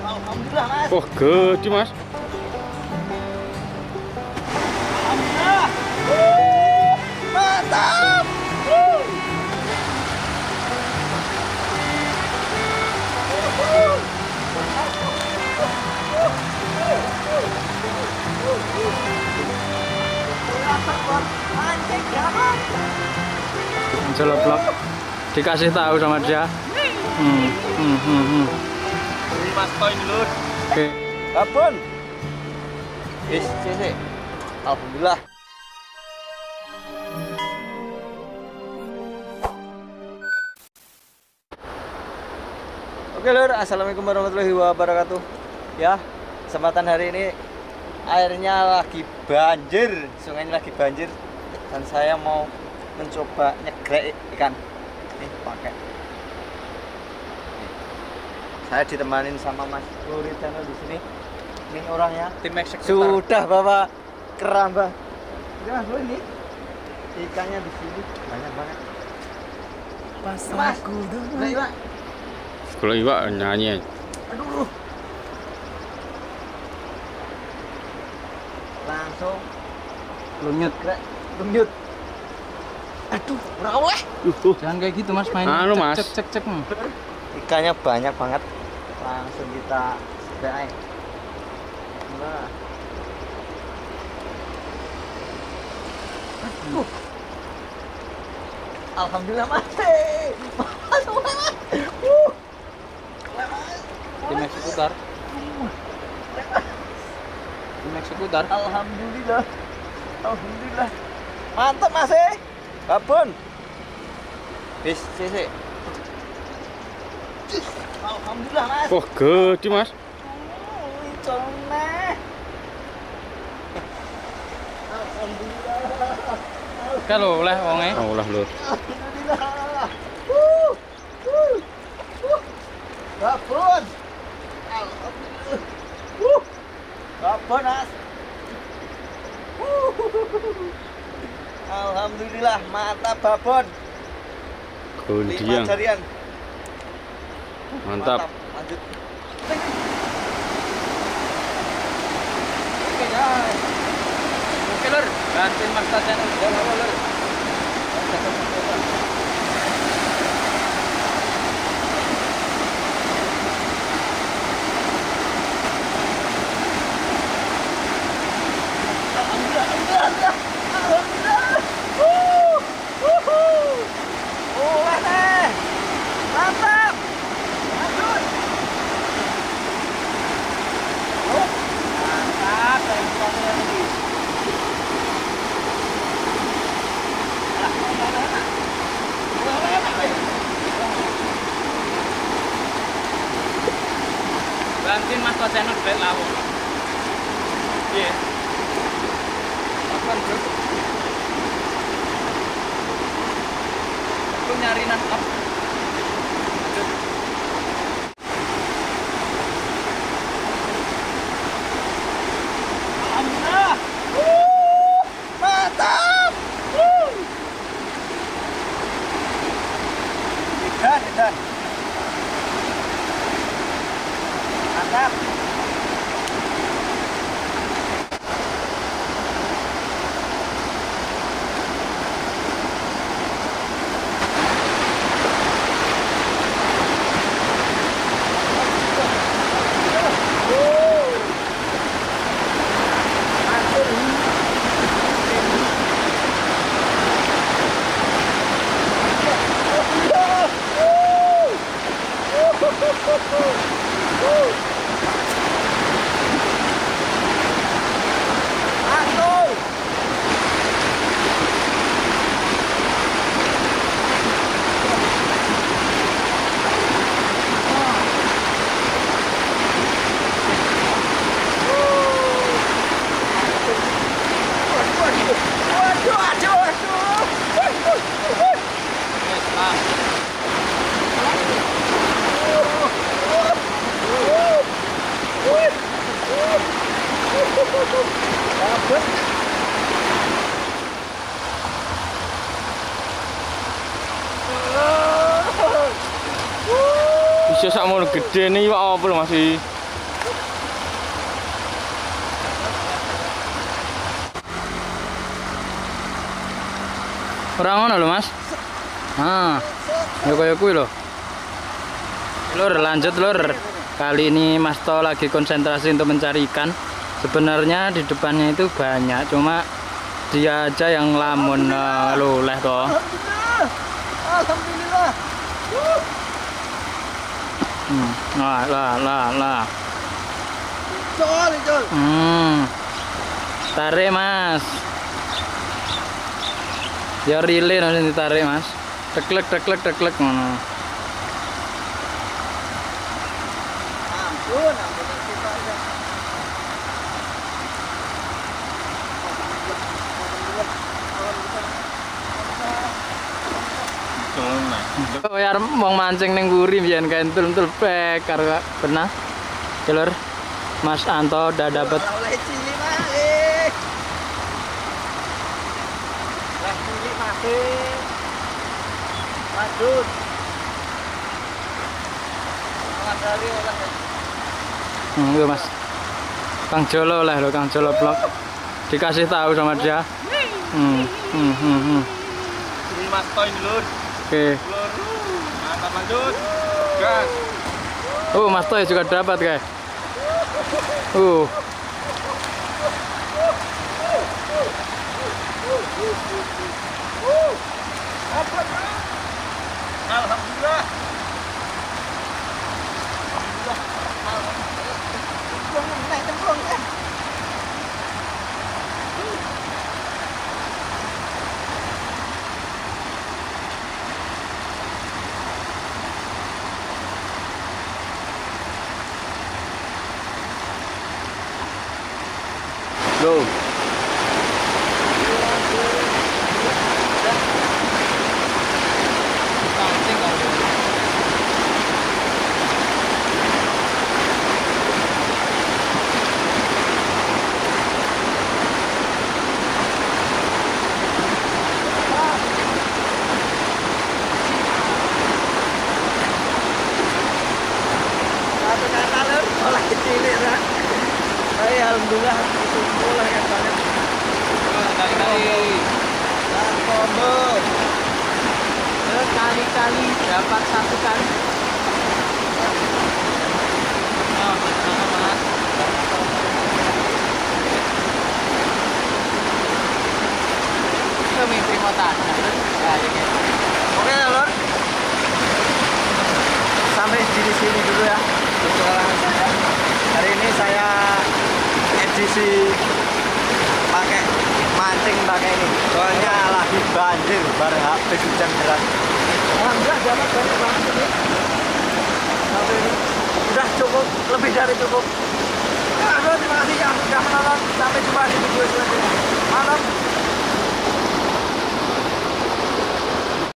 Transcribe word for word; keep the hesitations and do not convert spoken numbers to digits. Alhamdulillah, Mas. Wah, gede, Mas. Alhamdulillah. Wuh, mantap. Wuh. Jeleblok dikasih tahu sama dia. Hmm, hmm, hmm, hmm. Mas koin dulu. Oke. Apun. Wis, sik. Alhamdulillah. Oke, Lur. Assalamualaikum warahmatullahi wabarakatuh. Ya, kesempatan hari ini airnya lagi banjir, sungainya lagi banjir, dan saya mau mencoba nyegrek ikan ini pakai. Saya ditemanin sama Mas Puritano di sini. Ini orangnya tim eksekutor. Sudah bawa keramba. Nah, ini ikannya di sini banyak banget. Pas Mas Gulung. Kalau iwak nyanyi. Aduh. Langsung lunyut, lunyut. Aduh, ora oleh. Jangan kayak gitu, Mas, main. Anu, Mas. Cek, cek, cek. Ikannya banyak banget. Langsung kita sedain. Nah. Aduh. Alhamdulillah, Mas. Masuk, Mas. Uh. Tim eksekutor. Tim eksekutor. Alhamdulillah. Alhamdulillah. Mantap, Mas. Apun. Wis, sik. Alhamdulillah, Mas. Wah, gede, Mas. Alhamdulillah. Kalau oleh wonge. Oleh, Lur. Alhamdulillah. Wuh. Wuh. Wuh. Apun. Alhamdulillah. Wuh. Apun, Mas. Alhamdulillah, mata babon. Gondiang. Mantap. Mantap. Lanjut. Oke, guys. Oke, Lur. Ganti maksudnya. Jangan, Lur. Gantiin Mas Toceno bed lawon. Iya. Apaan, Bro? Aku nyari nangkap. Alhamdulillah. Wuh, mantap. Wuh. Ikan, ikan. Mantap. Bisa sak mau gede nih, apa masih Orang mana lo mas? Nah, ya kayak gue lo. Lur, lanjut lur. Kali ini Mas To lagi konsentrasi untuk mencari ikan. Sebenarnya di depannya itu banyak, cuma dia aja yang lamun lo leh toh. Alhamdulillah. Hmm, lah lah lah lah. Jol, jol. Hmm, tarik mas. Ya rile nanti ditarik mas. Teklek teklek teklek ngono. Ampun, ampun kita aja. Kalau ya wong mancing ning nguri biyen kentul-kentul pek karo benah. Lur, Mas Anto udah dapet. Lanjut enggak mas Kang Jolo lah lo Kang Jolo blok dikasih tahu sama dia. hmm hmm hmm hmm Mas To ini lur. Oke mantap lanjut gas. Oh Mas To juga dapat guys. uh Alhamdulillah. Go. Alhamdulillah itu mulai yang banyak. Kali-kali Sekali-kali dapat satu kali. Itu mimpi kota. Oke lor. Sampai di sini dulu ya petualangan saya. Hari ini saya edisi pakai mancing pakai ini soalnya lagi banjir baru habis hujan deras. Alhamdulillah dapat banyak banget ini. Sampai ini sudah cukup, lebih dari cukup. Aduh, terima kasih ya.